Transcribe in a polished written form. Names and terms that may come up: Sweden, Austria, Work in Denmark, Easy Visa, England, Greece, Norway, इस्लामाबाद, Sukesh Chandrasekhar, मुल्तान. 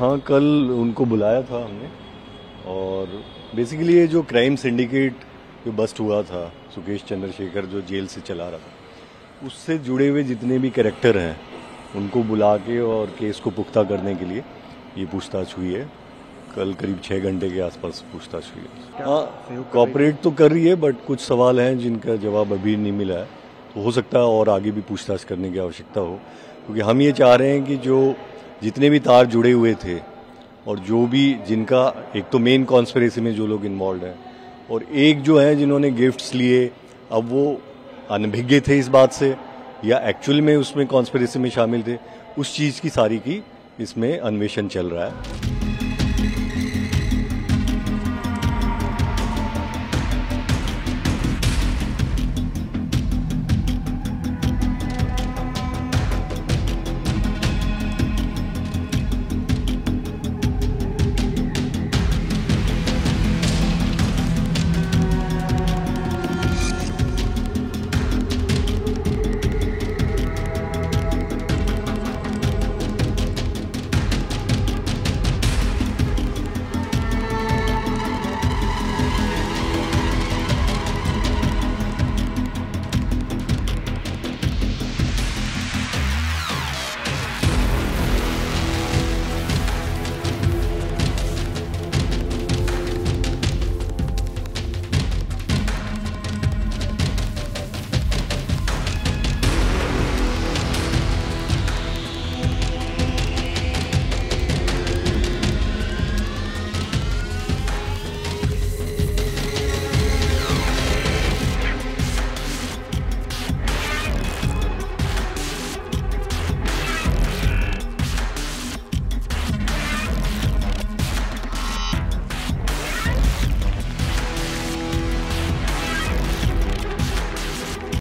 हाँ, कल उनको बुलाया था हमने और बेसिकली ये जो क्राइम सिंडिकेट जो बस्ट हुआ था, सुकेश चंद्रशेखर जो जेल से चला रहा था, उससे जुड़े हुए जितने भी कैरेक्टर हैं उनको बुला के और केस को पुख्ता करने के लिए ये पूछताछ हुई है। कल करीब 6 घंटे के आसपास पूछताछ हुई है। हाँ, कॉपरेट तो कर रही है, बट कुछ सवाल हैं जिनका जवाब अभी नहीं मिला है, तो हो सकता है और आगे भी पूछताछ करने की आवश्यकता हो, क्योंकि हम ये चाह रहे हैं कि जो जितने भी तार जुड़े हुए थे और जो भी जिनका एक तो मेन कॉन्स्पिरेसी में जो लोग इन्वॉल्व हैं और एक जो है जिन्होंने गिफ्ट्स लिए, अब वो अनभिज्ञ थे इस बात से या एक्चुअल में उसमें कॉन्स्पिरेसी में शामिल थे, उस चीज़ की सारी की इसमें अन्वेषण चल रहा है।